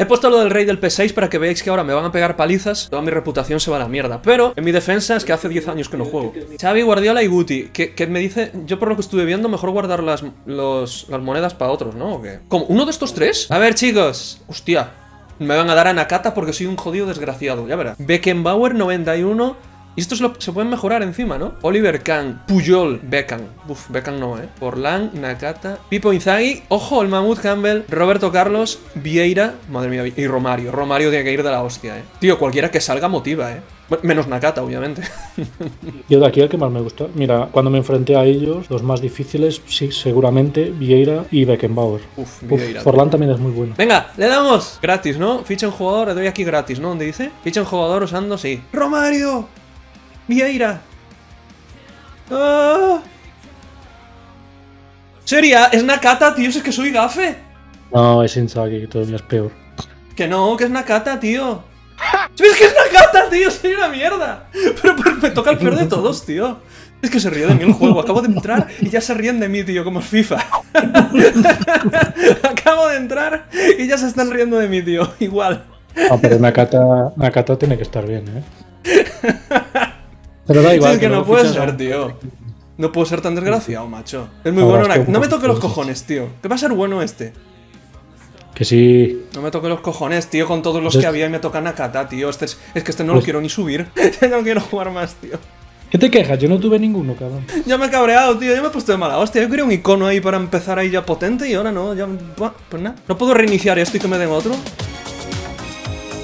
He puesto lo del rey del P6 para que veáis que ahora me van a pegar palizas, toda mi reputación se va a la mierda. Pero en mi defensa es que hace 10 años que no juego. Xavi, Guardiola y Guti, que me dice, yo por lo que estuve viendo, mejor guardar las monedas para otros, ¿no? ¿O qué? ¿Cómo? ¿Uno de estos tres? A ver, chicos. Hostia, me van a dar a Nakata porque soy un jodido desgraciado, ya verás. Beckenbauer, 91. Y estos se pueden mejorar encima, ¿no? Oliver Kahn, Puyol, Beckham. Uf, Beckham no, ¿eh? Forlán, Nakata, Pipo Inzaghi, ojo, el mamut Campbell, Roberto Carlos, Vieira, madre mía, y Romario. Romario tiene que ir de la hostia, ¿eh? Tío, cualquiera que salga motiva, ¿eh? Menos Nakata, obviamente. Yo de aquí el que más me gustó. Mira, cuando me enfrenté a ellos, los más difíciles, sí, seguramente, Vieira y Beckenbauer. Uf, Vieira. Forlán también es muy bueno. Venga, le damos. Gratis, ¿no? Ficha un jugador, le doy aquí gratis, ¿no? ¿Dónde dice? Ficha un jugador usando, sí. ¡Romario! Vieira. ¡Ah! ¿Sería? ¿Es Nakata, tío? ¿Es que soy gafe? No, es Inzaghi, que todavía es peor. Que no, que es Nakata, tío. ¡Es que es Nakata, tío! ¡Soy una mierda! Pero me toca el peor de todos, tío. Es que se ríe de mí el juego. Acabo de entrar y ya se ríen de mí, tío, como es FIFA. Acabo de entrar y ya se están riendo de mí, tío. Igual. No, pero Nakata tiene que estar bien, ¿eh? Pero da igual, sí, es que no puede ser, tío. No puedo ser tan desgraciado, macho. Es muy bueno. No me toque los cojones, tío. ¿Qué va a ser bueno este? Que sí. No me toque los cojones, tío, con todos los que había y me toca Nakata, tío. Es que este no lo quiero ni subir. No quiero jugar más, tío. ¿Qué te quejas? Yo no tuve ninguno, cabrón. Ya me he cabreado, tío. Ya me he puesto de mala hostia. Yo quería un icono ahí para empezar ahí ya potente y ahora no. Ya... Pues nada. No puedo reiniciar esto y que me den otro.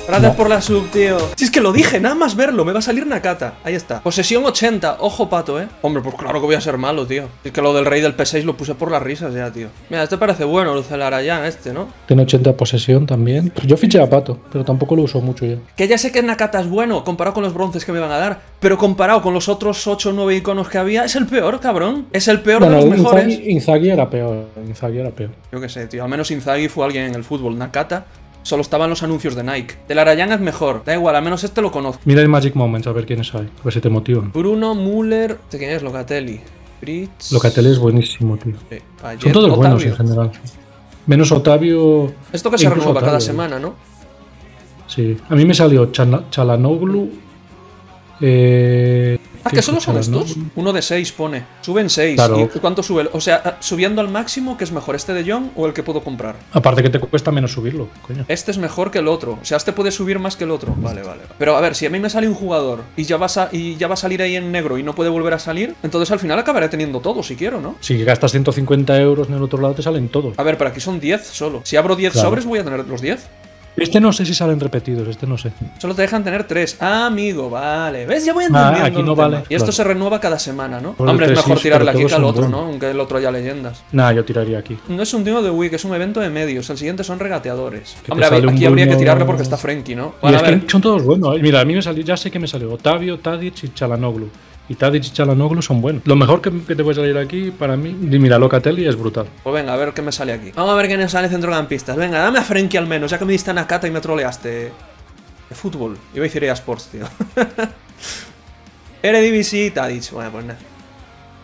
Gracias por la sub, tío. Si es que lo dije, nada más verlo, me va a salir Nakata. Ahí está. Posesión 80, ojo pato, ¿eh? Hombre, pues claro que voy a ser malo, tío. Es que lo del rey del P6 lo puse por las risas ya, tío. Mira, este parece bueno, el Celarayán este, ¿no? Tiene 80 posesión también. Pues yo fiché a pato, pero tampoco lo uso mucho ya. Que ya sé que Nakata es bueno, comparado con los bronces que me van a dar, pero comparado con los otros 8 o 9 iconos que había, es el peor, cabrón. Es el peor de los mejores. Inzaghi era peor, Inzaghi era peor. Yo qué sé, tío. Al menos Inzaghi fue alguien en el fútbol. Nakata... Solo estaban los anuncios de Nike. De la Arayana es mejor. Da igual, al menos este lo conozco. Mira el Magic Moments, a ver quiénes hay. A ver si te motivan. Bruno, Müller... ¿De quién es? Locatelli. Fritz... Locatelli es buenísimo, tío. Son todos buenos en general. Menos Otavio... Esto que se renueva cada semana, ¿no? Sí. A mí me salió Çalhanoğlu... Ah, que solo son estos. Uno de 6 pone. Suben 6. Claro. ¿Y cuánto sube? O sea, subiendo al máximo, ¿qué es mejor? ¿Este de Jong o el que puedo comprar? Aparte que te cuesta menos subirlo, coño. Este es mejor que el otro. O sea, este puede subir más que el otro. Vale, vale. Pero a ver, si a mí me sale un jugador y ya va a salir ahí en negro y no puede volver a salir, entonces al final acabaré teniendo todo si quiero, ¿no? Si gastas 150 euros en el otro lado te salen todos. A ver, pero aquí son 10 solo. Si abro 10 sobres voy a tener los 10. Este no sé si salen repetidos, este no sé. Solo te dejan tener 3. Ah, amigo, vale. ¿Ves? Ya voy entendiendo. Ah, aquí no vale. Y esto se renueva cada semana, ¿no? Hombre, es mejor tirarle aquí que al otro, ¿no? Aunque el otro haya leyendas. Nah, yo tiraría aquí. No es un tío de Week, es un evento de medios. El siguiente son regateadores. Hombre, aquí habría que tirarle porque está Frenkie, ¿no? Es que son todos buenos. Mira, a mí me salió, ya sé que me salió Otavio, Tadic y Çalhanoğlu. Y Tadic y Çalhanoğlu son buenos. Lo mejor que te puede salir aquí, para mí, mira, Locatelli es brutal. Pues venga, a ver qué me sale aquí. Vamos a ver qué nos sale centrocampistas. Venga, dame a Frenkie al menos, ya que me diste a Nakata y me troleaste. De fútbol. Iba a decir EA Sports, tío. Eredivisie y Tadic. Bueno, pues nada.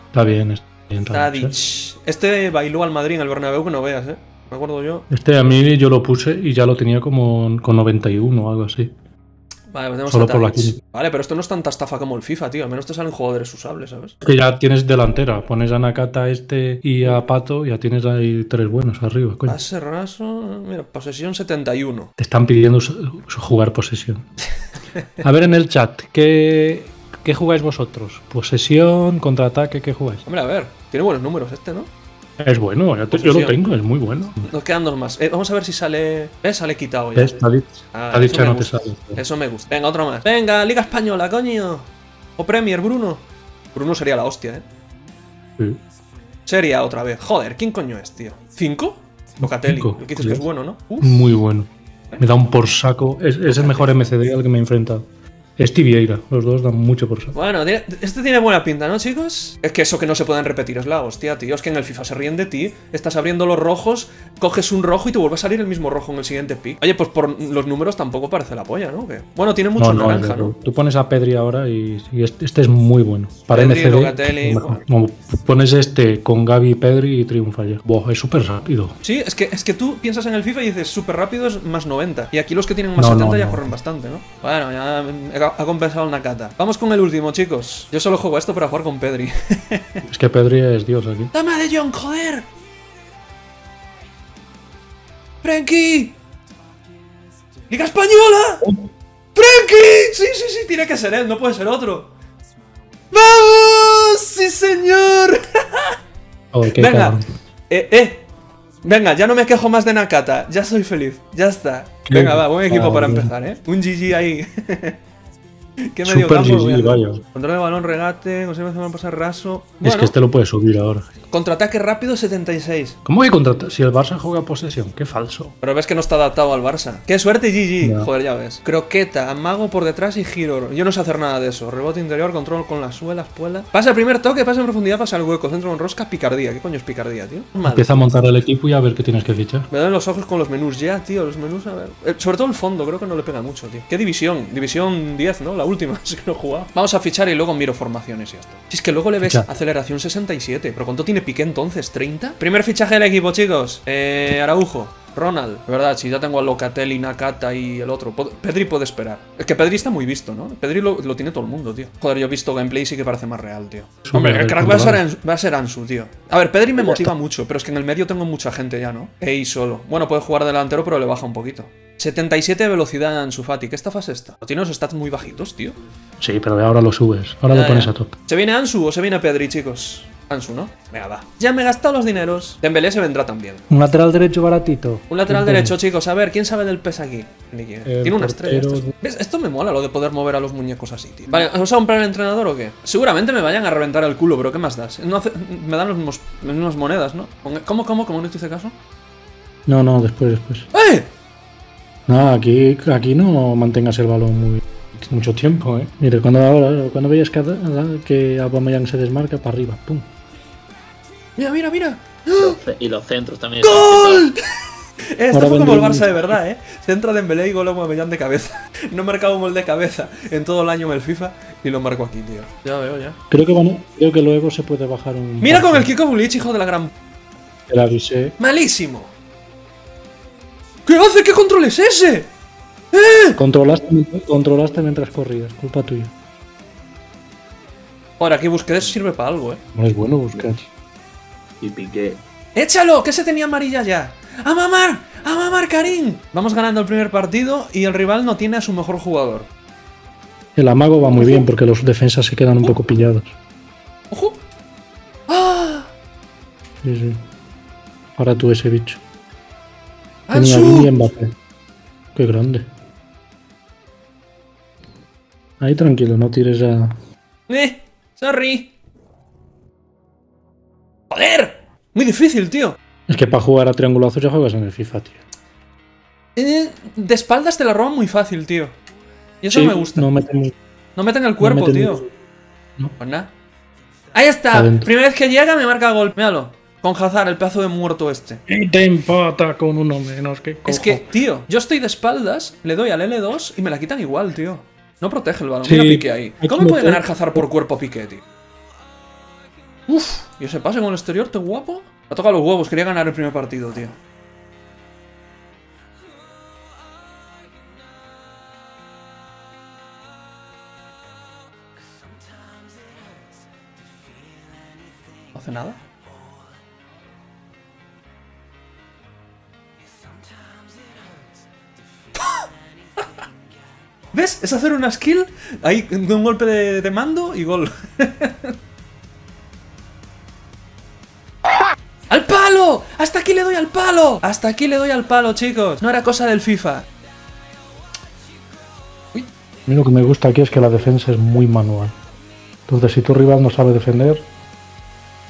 Está bien, está bien. Tadic. Este bailó al Madrid en el Bernabéu que no veas, ¿eh? Me acuerdo yo. Este a mí yo lo puse y ya lo tenía como con 91 o algo así. Vale, pues tenemos solo por la quinta. Vale, pero esto no es tanta estafa como el FIFA, tío. Al menos te salen jugadores usables, ¿sabes? Que ya tienes delantera. Pones a Nakata este y a Pato y ya tienes ahí 3 buenos arriba, coño. Pase raso... Mira, posesión 71. Te están pidiendo jugar posesión. A ver en el chat, ¿qué jugáis vosotros? Posesión, contraataque, ¿qué jugáis? Hombre, a ver, tiene buenos números este, ¿no? Es bueno, yo lo tengo, es muy bueno. Nos quedan 2 más. Vamos a ver si sale... Sale quitado ya. Tadic no te sale. Eso me gusta. Venga, otro más. Venga, Liga Española, coño. O Premier, Bruno. Bruno sería la hostia, ¿eh? Sí. Sería otra vez. Joder, ¿quién coño es, tío? ¿5? Locatelli. El que dices que es bueno, ¿no? Uf. Muy bueno. Me da un por saco. Es el mejor MCD al que me he enfrentado. Este y Vieira, los dos dan mucho por saco. Bueno, este tiene buena pinta, ¿no, chicos? Es que eso que no se pueden repetir es la hostia, tío. Es que en el FIFA se ríen de ti. Estás abriendo los rojos, coges un rojo y te vuelve a salir el mismo rojo en el siguiente pick. Oye, pues por los números tampoco parece la polla, ¿no? ¿Qué? Bueno, tiene mucho naranja, ¿no? Tú pones a Pedri ahora y este es muy bueno. Para Pedri, MCD, Locatelli, pones este con Gavi y Pedri y triunfa ya. Buah, es súper rápido. Sí, es que tú piensas en el FIFA y dices súper rápido es más 90. Y aquí los que tienen más 70 ya corren bastante, ¿no? Bueno, ya... Ha compensado el Nakata. Vamos con el último, chicos. Yo solo juego esto para jugar con Pedri. Es que Pedri es Dios aquí. ¡Toma, De Jong, joder! ¡Frenkie! ¡Liga Española! Oh. ¡Frenkie! Sí, sí, sí, tiene que ser él, no puede ser otro. ¡Vamos! ¡Sí, señor! Oh, venga, venga, ya no me quejo más de Nakata. Ya soy feliz, ya está. Venga, va, buen equipo para empezar, ¿eh? Un GG ahí. ¿Qué medio campo? GG, vaya. Control de balón, regate, consigue hacer un pasar raso. Bueno, es que este lo puede subir ahora. Contraataque rápido 76. ¿Cómo que contraataque? Si el Barça juega posesión, qué falso. Pero ves que no está adaptado al Barça. ¡Qué suerte, GG! No. Joder, ya ves. Croqueta, amago por detrás y giro. Yo no sé hacer nada de eso. Rebote interior, control con las suelas, puela. Pasa el primer toque, pasa en profundidad, pasa al hueco. Centro con rosca, picardía. ¿Qué coño es picardía, tío? Madre. Empieza a montar el equipo y a ver qué tienes que fichar. Me dan los ojos con los menús ya, tío. Los menús, a ver. Sobre todo el fondo, creo que no le pega mucho, tío. ¿Qué división? División 10, ¿no? La última, es que no he jugado. Vamos a fichar y luego miro formaciones y esto. Si es que luego le ves aceleración 67. ¿Pero cuánto tiene Piqué entonces? ¿30? Primer fichaje del equipo, chicos. Araujo. Ronald, de verdad, si ya tengo a Locatelli, Nakata y el otro. Pedri puede esperar. Es que Pedri está muy visto, ¿no? Pedri lo tiene todo el mundo, tío. Joder, yo he visto gameplay y sí que parece más real, tío. Hombre, el crack va a ser Ansu, tío. A ver, Pedri me motiva mucho, pero es que en el medio tengo mucha gente ya, ¿no? Ey, solo. Bueno, puede jugar delantero, pero le baja un poquito. 77 de velocidad Ansu Fati. ¿Qué estafa es esta? Tiene los stats muy bajitos, tío. Sí, pero ahora lo subes. Ahora lo pones a top. ¿Se viene Ansu o se viene Pedri, chicos? Ansu, ¿no? Venga, va. Ya me he gastado los dineros. Dembélé se vendrá también. Un lateral derecho baratito. Un lateral derecho, chicos. A ver, ¿quién sabe del PES aquí? Tiene una estrella. ¿Ves? Esto me mola, lo de poder mover a los muñecos así, tío. Vale, ¿os va a comprar el entrenador o qué? Seguramente me vayan a reventar el culo, pero ¿qué más das? No hace... Me dan las mismas monedas, ¿no? ¿Cómo no te hice caso? No, no, después. ¡Eh! No, aquí no mantengas el balón mucho tiempo, ¿eh? Mira, cuando veías que Aubameyang se desmarca para arriba, ¡pum! Mira, mira, mira. Y los centros también. ¡Gol! Esto fue como el Barça de verdad, ¿eh? Centro de Dembélé y gol a Aubameyang de cabeza. No he marcado un gol de cabeza en todo el año en el FIFA y lo marco aquí, tío. Ya veo, ya. Creo que luego se puede bajar un... ¡Mira con el Kiko Bulich, hijo de la gran... Te la avisé. ¡Malísimo! ¿Qué hace? ¿Qué control es ese? ¡Eh! Controlaste mientras corrías. Culpa tuya. Ahora, aquí Busquets sirve para algo, ¿eh? No es bueno Busquets. Y Piqué. ¡Échalo! Que se tenía amarilla ya. ¡A mamar! ¡A mamar, Karim! Vamos ganando el primer partido y el rival no tiene a su mejor jugador. El amago va muy bien porque los defensas se quedan un poco pillados. ¡Ojo! ¡Ah! Sí, sí. Ahora tú ese bicho. Tenía Ansu. Bien bajo. Qué grande. Ahí tranquilo, no tires a... Sorry. ¡Joder! Muy difícil, tío. Es que para jugar a triangulazos ya juegas en el FIFA, tío. De espaldas te la roban muy fácil, tío. Y eso sí, no me gusta. No meten el cuerpo, tío. No. Pues nada. Ahí está. Adentro. Primera vez que llega me marca gol. Míralo. Con Jazar, el pedazo de muerto este. Y te empata con uno menos, que cojo. Es que, tío, yo estoy de espaldas, le doy al L2 y me la quitan igual, tío. No protege el balón. Sí. Mira Piqué ahí. ¿Cómo puede ganar Jazar por cuerpo a Piqué, tío? Uf, y ese pase con el exterior, te guapo. Ha tocado los huevos, quería ganar el primer partido, tío. No hace nada. ¿Ves? Es hacer una skill, ahí un golpe de mando y gol. ¡Al palo! ¡Hasta aquí le doy al palo! ¡Hasta aquí le doy al palo, chicos! No era cosa del FIFA. Uy. A mí lo que me gusta aquí es que la defensa es muy manual. Entonces, si tu rival no sabe defender...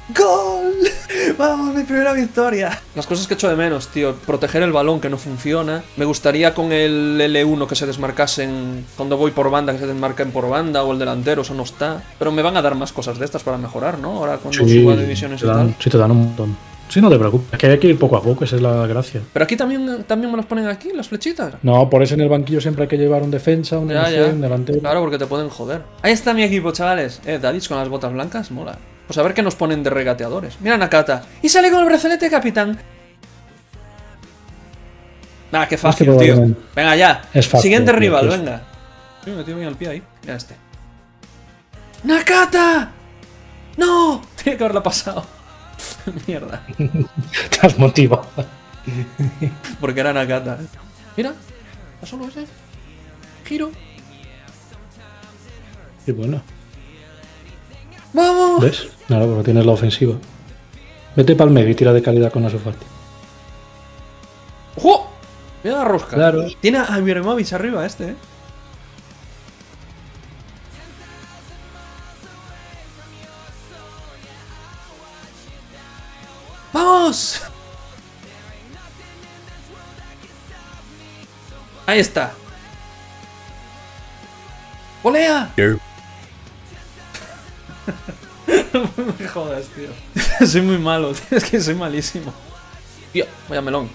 ¡Gol! ¡Vamos, mi primera victoria! Las cosas que echo de menos, tío. Proteger el balón, que no funciona. Me gustaría con el L1 que se desmarcasen cuando voy por banda, que se desmarquen por banda, o el delantero, eso no está. Pero me van a dar más cosas de estas para mejorar, ¿no? Ahora cuando suba divisiones y tal. Sí, te dan un montón. Sí, no te preocupes, es que hay que ir poco a poco, esa es la gracia. Pero aquí también me los ponen aquí, las flechitas. No, por eso en el banquillo siempre hay que llevar un defensa, un delantero. Claro, porque te pueden joder. Ahí está mi equipo, chavales. Tadic con las botas blancas, mola. Pues a ver qué nos ponen de regateadores. Mira Nakata. Y sale con el brazalete de capitán. Nah, qué fácil, es que tío. Bien. Venga ya. Es fácil. Siguiente rival, es. Venga. Sí, me tiro bien al pie ahí. Mira este. ¡Nakata! ¡No! Tenía que haberla pasado. Mierda. Te has motivado. Porque era Nakata. Mira, ¿a solo ese? Giro. Qué bueno. ¡Vamos! ¿Ves? Claro, porque tienes la ofensiva. Vete para el medio y tira de calidad con Ansu Fati. ¡Ojo! Mira la rosca. Claro. Tiene a Miremovic arriba este, ¿eh? Ahí está. ¡Olea! No me jodas, tío. Soy muy malo, tío. Es que soy malísimo. Tío, vaya melón.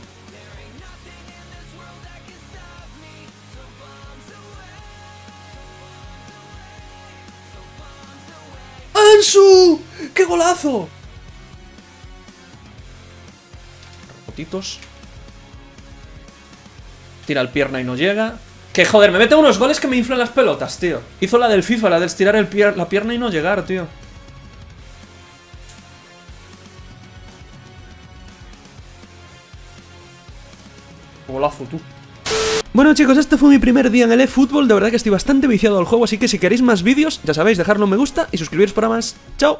¡Ansu! ¡Qué golazo! Tira el pierna y no llega. Que joder, me mete unos goles que me inflan las pelotas, tío. Hizo la del FIFA, la de estirar la pierna y no llegar, tío. Golazo, tú. Bueno chicos, este fue mi primer día en el eFootball. De verdad que estoy bastante viciado al juego, así que si queréis más vídeos, ya sabéis, dejadle un me gusta y suscribiros para más. ¡Chao!